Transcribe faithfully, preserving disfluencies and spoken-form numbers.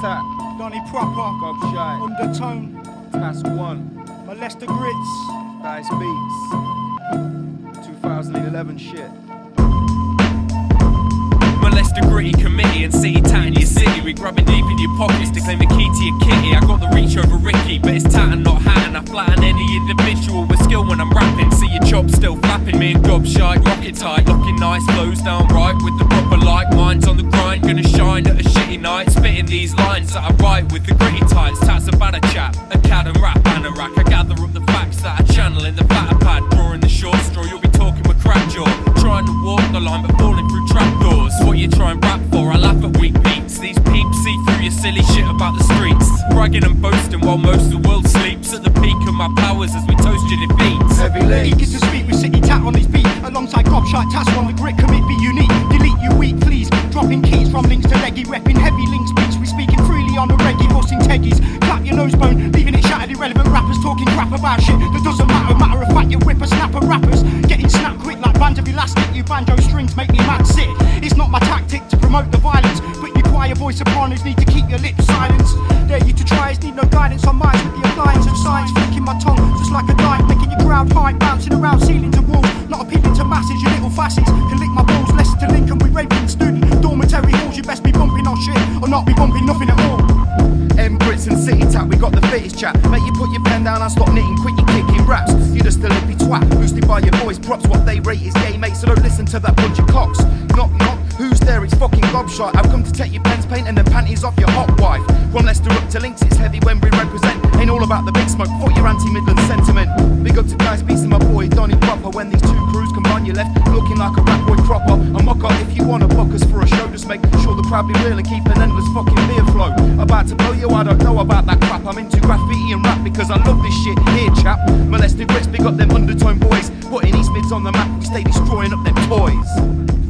Tat, Donnie Proper, Gob Shy, Undertone, Task One, Molester Grits, Dice Beats, two thousand eleven shit. Molester Gritty Committee and City Tat in your city. We grabbing deep in your pockets to claim the key to your kitty. I got the reach over Ricky, but it's tat and not hat, and I flatten any individual with skill when I'm rapping. See your chops still flapping, me and Gob Shy, rocket tight, locking nice flows down right with the proper light. Minds on the grind, gonna shine at a shitty night, spitting these lines that I write with the gritty tights. Tat's a badder chap, a cad and rap anorak. I gather up the facts that I channel in the batter pad, drawing the short straw. You'll be talking with crack jaw, trying to walk the line but falling through trapdoors. What you try and rap for? I laugh at weak beats. These peeps see through your silly shit about the streets, bragging and boasting while most of the world sleeps. At the peak of my powers as we toast your defeats. Heavy Links. Eager to speak with City Tat on his beat, alongside Gob Shy, Task One, the grit commit be unique. Delete you weak please, dropping keys from links to leggy, repping Heavy Links beats. We speaking freely on the reggae, busting teggies. Clap your nose bone, leaving it shattered. Irrelevant rappers talking crap about shit that doesn't matter. Matter of fact, you whippersnapper rappers getting snapped quick like bands of elastic. You banjo strings make me mad sick. It's not my tactic to promote the violence, but your choir voice sopranos need to keep your lips silenced. Dare you to try, it's need no guidance on mine with the appliance of science. Flicking my tongue just like a knife, making your crowd high, bouncing around ceilings and walls, not appealing to masses. Your little fasces can lick my balls. Lesson to Lincoln, we raping student dormitory halls. You best be bumping our shit or not be bumping nothing at all. M Grits and City Tat, we got the fittest chat. Make you put your pen down and stop knitting, quit your kicking raps. You just a lippy twat, boosted by your voice props. What they rate is gay, mate, so don't listen to that bunch of cocks. Knock knock, who's there? It's fucking Gob Shy. I've come to take your pens, paint and the panties off your hot wife. From Leicester up to Links, it's heavy when we represent. Ain't all about the big smoke, fuck your anti-Midland sentiment. Big up to guys beating my boy Donnie Proper. When these two crews combine, you're left looking like a rap boy proper. A mocker, if you wanna book us for a show, just make sure the crowd be real and keep an endless fucking beer flow. About to blow you, I don't know about that crap. I'm into graffiti and rap because I love this shit. Here chap, Molester Grits, big up them Undertone boys, putting East Mids on the map. We stay destroying up them toys.